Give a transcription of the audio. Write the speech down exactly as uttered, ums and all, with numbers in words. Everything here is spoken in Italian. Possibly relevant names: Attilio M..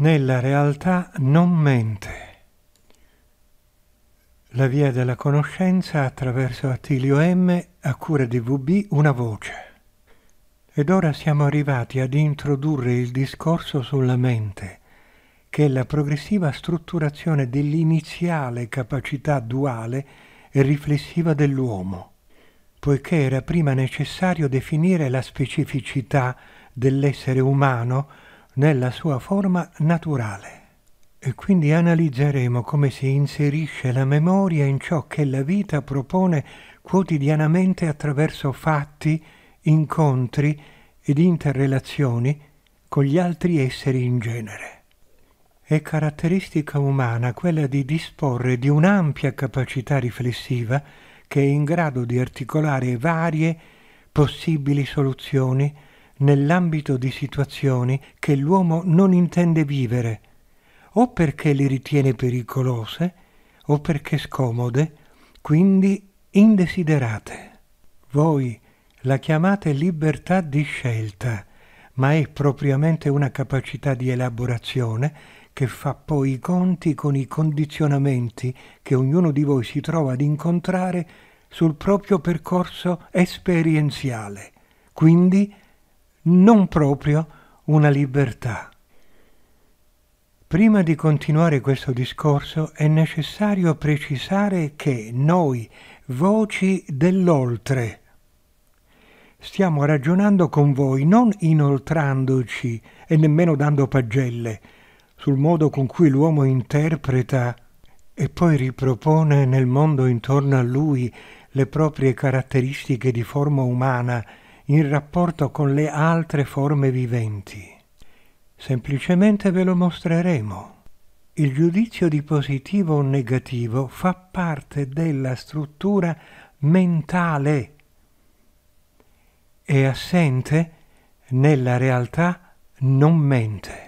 nella realtà non mente. La via della conoscenza attraverso Attilio M. a cura di vu bi Una voce. Ed ora siamo arrivati ad introdurre il discorso sulla mente, che è la progressiva strutturazione dell'iniziale capacità duale e riflessiva dell'uomo, poiché era prima necessario definire la specificità dell'essere umano nella sua forma naturale. E quindi analizzeremo come si inserisce la memoria in ciò che la vita propone quotidianamente attraverso fatti, incontri ed interrelazioni con gli altri esseri in genere. È caratteristica umana quella di disporre di un'ampia capacità riflessiva che è in grado di articolare varie possibili soluzioni nell'ambito di situazioni che l'uomo non intende vivere, o perché le ritiene pericolose, o perché scomode, quindi indesiderate. Voi la chiamate libertà di scelta, ma è propriamente una capacità di elaborazione che fa poi i conti con i condizionamenti che ognuno di voi si trova ad incontrare sul proprio percorso esperienziale, quindi non proprio una libertà. Prima di continuare questo discorso è necessario precisare che noi, voci dell'oltre, stiamo ragionando con voi non inoltrandoci e nemmeno dando pagelle sul modo con cui l'uomo interpreta e poi ripropone nel mondo intorno a lui le proprie caratteristiche di forma umana in rapporto con le altre forme viventi. Semplicemente ve lo mostreremo. Il giudizio di positivo o negativo fa parte della struttura mentale. È assente nella realtà non mente.